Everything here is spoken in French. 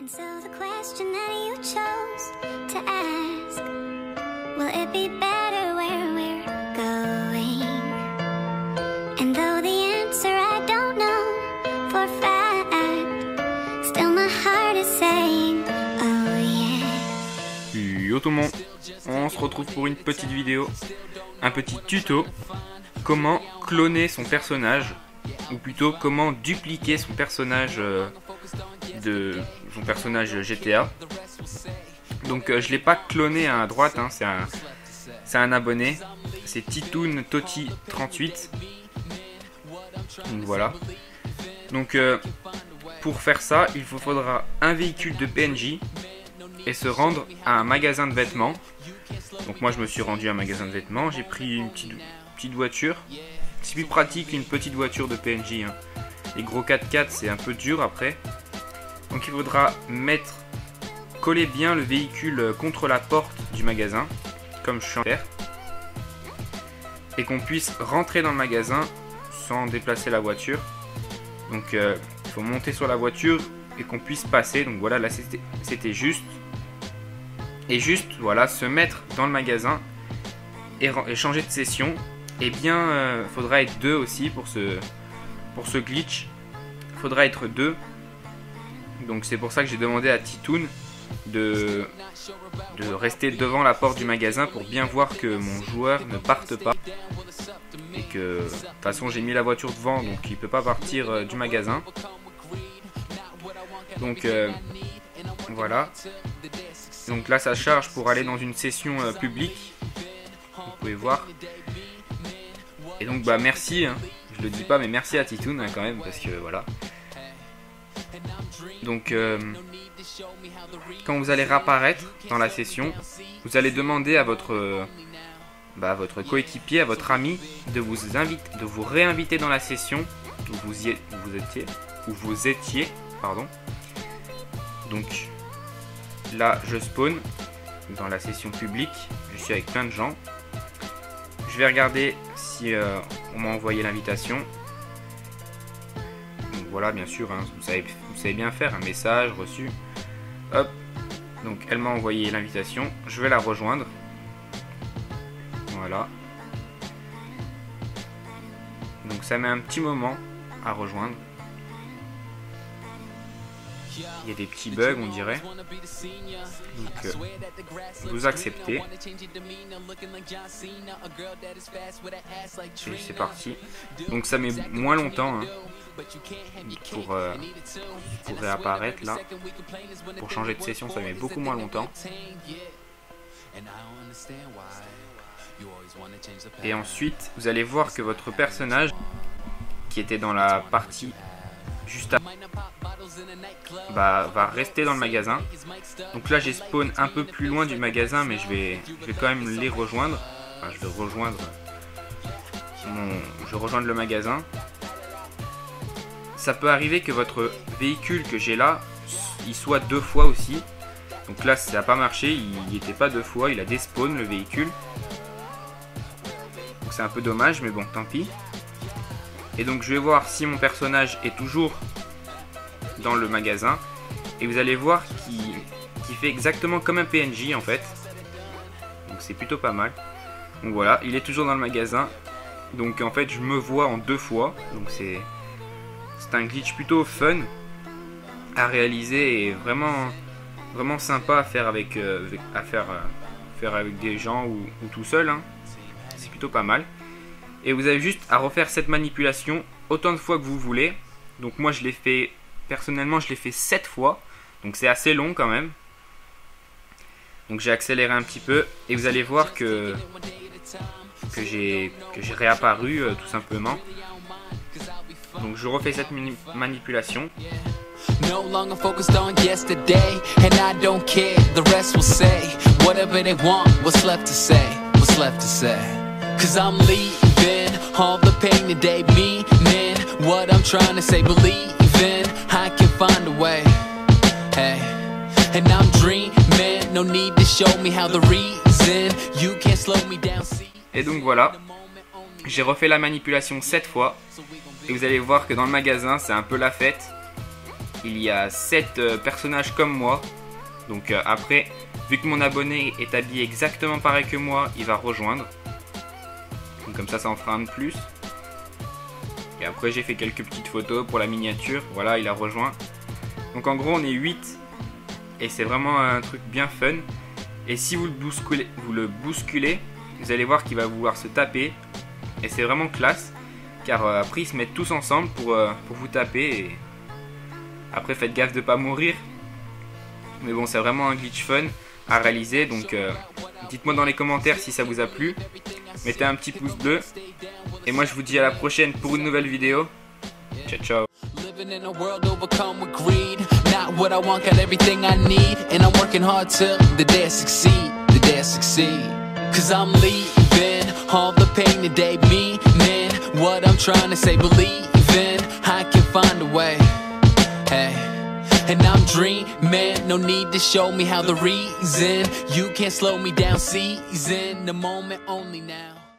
And so the question that you chose to ask, will it be better where we're going? And though the answer I don't know for a fact, still my heart is saying, oh yeah. Yo tout le monde, on se retrouve pour une petite vidéo, un petit tuto, comment cloner son personnage, ou plutôt comment dupliquer son personnage de son personnage GTA. Donc je l'ai pas cloné à droite, hein, c'est un abonné, c'est Titoon Toti38. Donc voilà. Donc pour faire ça, il vous faudra un véhicule de PNJ et se rendre à un magasin de vêtements. Donc moi je me suis rendu à un magasin de vêtements, j'ai pris une petite voiture. C'est plus pratique une petite voiture de PNJ, hein. Les gros 4x4 c'est un peu dur après. Donc il faudra coller bien le véhicule contre la porte du magasin, comme je suis en train de faire, et qu'on puisse rentrer dans le magasin sans déplacer la voiture. Donc il faut monter sur la voiture et qu'on puisse passer. Donc voilà, là c'était juste. Et juste, voilà, se mettre dans le magasin et changer de session. Et bien, faudra être deux aussi pour ce glitch. Faudra être deux. Donc c'est pour ça que j'ai demandé à Titoon de rester devant la porte du magasin pour bien voir que mon joueur ne parte pas. Et que de toute façon j'ai mis la voiture devant, donc il ne peut pas partir du magasin. Donc voilà. Donc là ça charge pour aller dans une session publique. Vous pouvez voir. Et donc bah merci, hein. Je le dis pas mais merci à Titoon, hein, quand même, parce que voilà. Donc quand vous allez réapparaître dans la session, vous allez demander à votre coéquipier, à votre ami, de vous réinviter dans la session où vous étiez, pardon. Donc là je spawn dans la session publique, je suis avec plein de gens. Je vais regarder si on m'a envoyé l'invitation. Voilà, bien sûr, hein, vous savez bien faire, un message reçu. Hop, donc elle m'a envoyé l'invitation, je vais la rejoindre. Voilà. Donc ça met un petit moment à rejoindre. Il y a des petits bugs, on dirait. Donc, vous acceptez. Et c'est parti. Donc ça met moins longtemps, hein, pour réapparaître là. Pour changer de session, ça met beaucoup moins longtemps. Et ensuite, vous allez voir que votre personnage, qui était dans la partie juste avant, va rester dans le magasin. Donc là j'ai spawn un peu plus loin du magasin, mais je vais quand même les rejoindre. Enfin, je rejoins le magasin. Ça peut arriver que votre véhicule que j'ai là, il soit deux fois aussi. Donc là ça n'a pas marché, il n'y était pas deux fois, il a despawn le véhicule. Donc c'est un peu dommage, mais bon, tant pis. Et donc je vais voir si mon personnage est toujours dans le magasin, et vous allez voir qu'il fait exactement comme un PNJ en fait, donc c'est plutôt pas mal. Donc voilà, il est toujours dans le magasin, donc en fait je me vois en deux fois, donc c'est un glitch plutôt fun à réaliser et vraiment sympa à faire avec des gens ou tout seul, hein. C'est plutôt pas mal. Et vous avez juste à refaire cette manipulation autant de fois que vous voulez. Donc moi je l'ai fait, personnellement je l'ai fait 7 fois, donc c'est assez long quand même. Donc j'ai accéléré un petit peu et vous allez voir que j'ai réapparu, tout simplement. Donc je refais cette manipulation. No longer focused on yesterday and I don't care, the rest will say whatever they want, what's left to say cuz I'm leaving all the pain today, meaning what I'm trying to say, believe I can find a way, hey, and I'm dreaming, no need to show me how the reason you can't slow me down. Et donc voilà, j'ai refait la manipulation 7 fois, et vous allez voir que dans le magasin c'est un peu la fête, il y a 7 personnages comme moi. Donc après, vu que mon abonné est habillé exactement pareil que moi, il va rejoindre. Donc comme ça, ça en fera un de plus. Et après, j'ai fait quelques petites photos pour la miniature. Voilà, il a rejoint. Donc en gros, on est 8. Et c'est vraiment un truc bien fun. Et si vous le bousculez, vous allez voir qu'il va vouloir se taper. Et c'est vraiment classe. Car après, ils se mettent tous ensemble pour vous taper. Et après, faites gaffe de ne pas mourir. Mais bon, c'est vraiment un glitch fun à réaliser. Donc dites-moi dans les commentaires si ça vous a plu. Mettez un petit pouce bleu. Et moi, je vous dis à la prochaine pour une nouvelle vidéo. Ciao, ciao. 'Cause I'm leaving all the pain that they meaning. What I'm trying to say, believing I can find a way. Hey, and I'm dreaming, no need to show me how the reason you can't slow me down. Seizing the moment only now.